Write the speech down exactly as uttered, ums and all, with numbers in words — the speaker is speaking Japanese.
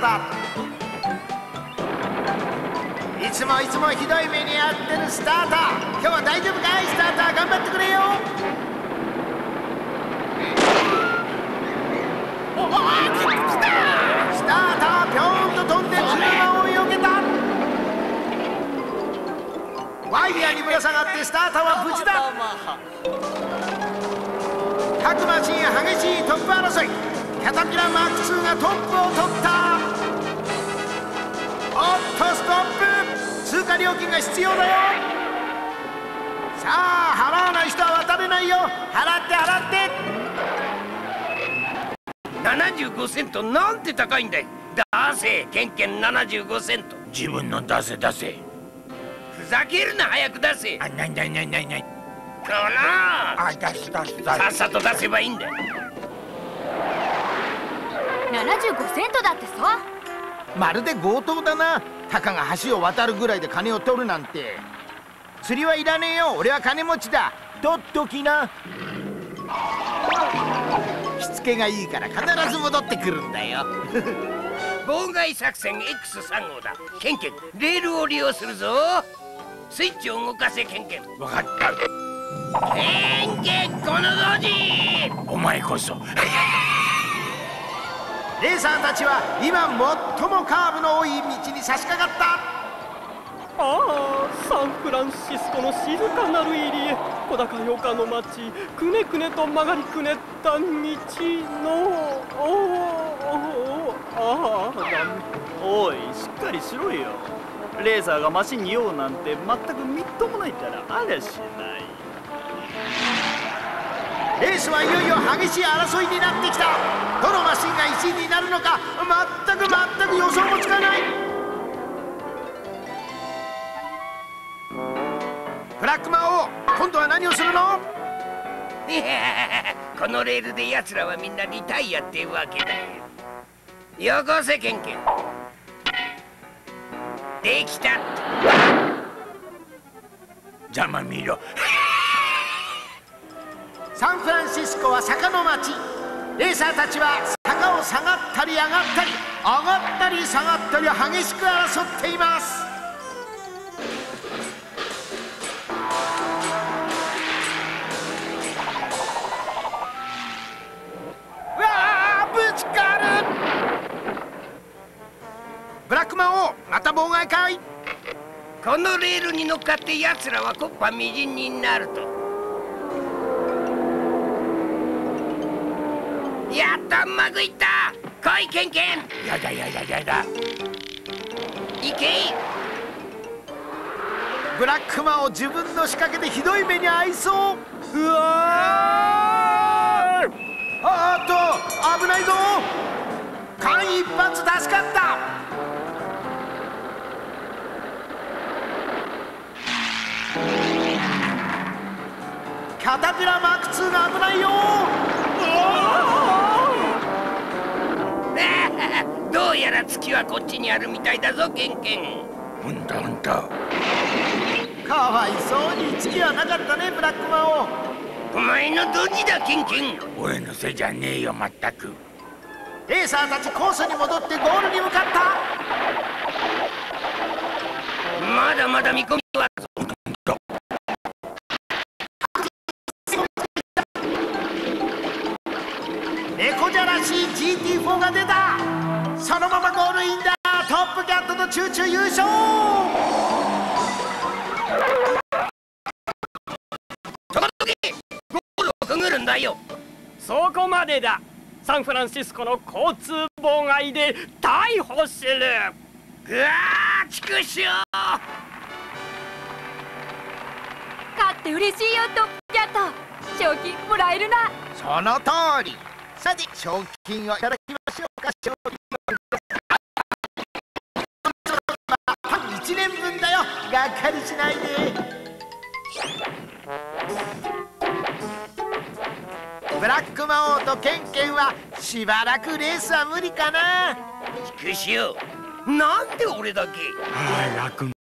だ。いつもいつもひどい目にあってるスターター、今日は大丈夫かい？スターター頑張ってくれよ。おお来たー、スターターぴょんと飛んで車をよけた。ワイヤーにぶら下がってスターターは無事だ。各マシン激しいトップ争い、キャタピラマックスがトップを取った。おっとストップ、通過料金が必要だよ。さあ払わない人は渡れないよ。払って払って。ななじゅうごセントなんて高いんだい。出せケンケンななじゅうごセント。自分の出せ出せ。ふざけるな、早く出せ。あ、ないないないないない。こら、あ、出す出す出す。さっさと出せばいいんだよ。ななじゅうごセントだってさ。まるで強盗だな。たかが橋を渡るぐらいで金を取るなんて。釣りはいらねえよ、俺は金持ちだ。取っときな。しつけがいいから必ず戻ってくるんだよ。妨害作戦 エックスさん 号だ。ケンケン、レールを利用するぞ。スイッチを動かせケンケン。分かった。ケンケン、この同時。お前こそ。レーサーたちは今最もカーブの多い道に差し掛かった。ああ、サンフランシスコの静かなる入り江、小高よかの町、くねくねと曲がりくねった道の、おお、ああだめ。おい、しっかりしろよ。レーサーがマシンに用なんて全くみっともないったらありゃしない。レースはいよいよ激しい争いになってきた。どのマシンがいちいになるのか全く全く予想もつかない。ブラック魔王、今度は何をするの？いや、このレールで奴らはみんなリタイアってわけだよ。よこせケンケン。できた。ざまみろ。サンフランシスコは坂の町。レーサーたちは坂を下がったり上がったり、上がったり下がったり激しく争っています。うわあ、ぶつかる。ブラックマン王、また妨害かい？このレールに乗っかって奴らは木っ端みじんになると。やった、うまくいった。来いケンケン。やだやだやだ。いけい。ブラックマンを自分の仕掛けでひどい目に遭いそう。うわー、あーっと危ないぞ。間一髪助かった。キャタピラマークツーが危ないよ。どうやら月はこっちにあるみたいだぞケンケン。ほんとほんと。かわいそうに月はなかったねブラックマンを。お前のドジだケンケン。俺のせいじゃねえよまったく。レーサーたちコースに戻ってゴールに向かった。まだまだ見込みは。猫じゃらしい ジーティーフォー が出た。そのままゴールインだ。トップキャットのチューチュー優勝。そこどけ、ゴールをくぐるんだよ。そこまでだ。サンフランシスコの交通妨害で逮捕する。ぐわー、畜生。勝って嬉しいよトップキャット。賞金もらえるな。その通り。さて賞金をいただきましょうか。賞金いちねんぶんだよ。がっかりしないで。ブラック魔王とケンケンはしばらくレースは無理かな。チクショー、なんで俺だけ。ああ、楽